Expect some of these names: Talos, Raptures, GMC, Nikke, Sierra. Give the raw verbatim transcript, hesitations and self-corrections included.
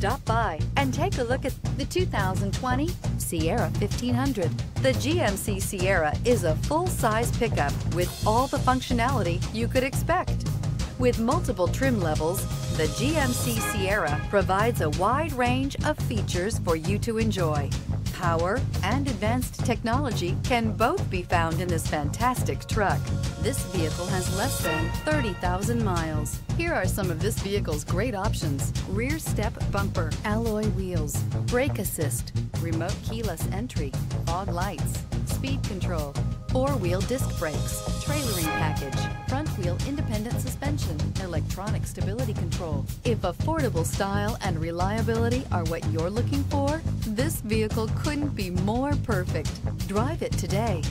Stop by and take a look at the two thousand twenty Sierra fifteen hundred. The G M C Sierra is a full-size pickup with all the functionality you could expect. With multiple trim levels, the G M C Sierra provides a wide range of features for you to enjoy. Power and advanced technology can both be found in this fantastic truck. This vehicle has less than thirty thousand miles. Here are some of this vehicle's great options: rear step bumper, alloy wheels, brake assist, remote keyless entry, fog lights, speed control, four-wheel disc brakes, trailering package, front-wheel independent suspension, electronic stability control. If affordable style and reliability are what you're looking for, this vehicle couldn't be more perfect. Drive it today.